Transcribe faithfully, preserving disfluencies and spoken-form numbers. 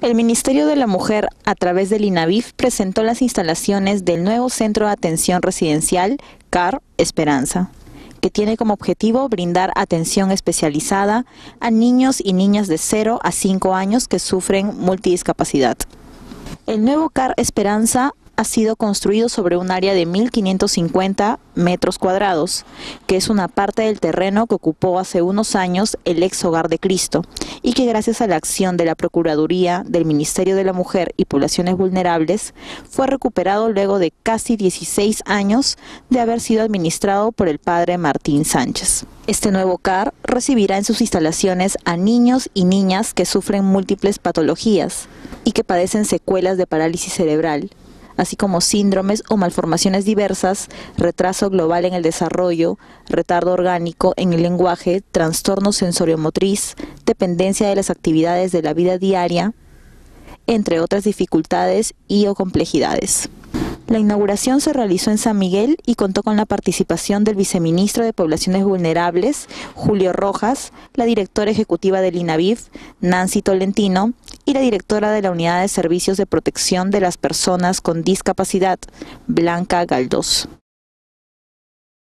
El Ministerio de la Mujer, a través del INABIF, presentó las instalaciones del nuevo Centro de Atención Residencial C A R Esperanza, que tiene como objetivo brindar atención especializada a niños y niñas de cero a cinco años que sufren multidiscapacidad. El nuevo C A R Esperanza ha sido construido sobre un área de mil quinientos cincuenta metros cuadrados, que es una parte del terreno que ocupó hace unos años el ex Hogar de Cristo, y que gracias a la acción de la Procuraduría, del Ministerio de la Mujer y Poblaciones Vulnerables, fue recuperado luego de casi dieciséis años de haber sido administrado por el padre Martín Sánchez. Este nuevo C A R recibirá en sus instalaciones a niños y niñas que sufren múltiples patologías y que padecen secuelas de parálisis cerebral, así como síndromes o malformaciones diversas, retraso global en el desarrollo, retardo orgánico en el lenguaje, trastorno sensoriomotriz, dependencia de las actividades de la vida diaria, entre otras dificultades y o complejidades. La inauguración se realizó en San Miguel y contó con la participación del viceministro de Poblaciones Vulnerables, Julio Rojas, la directora ejecutiva del INABIF, Nancy Tolentino, y la directora de la Unidad de Servicios de Protección de las Personas con Discapacidad, Blanca Galdós.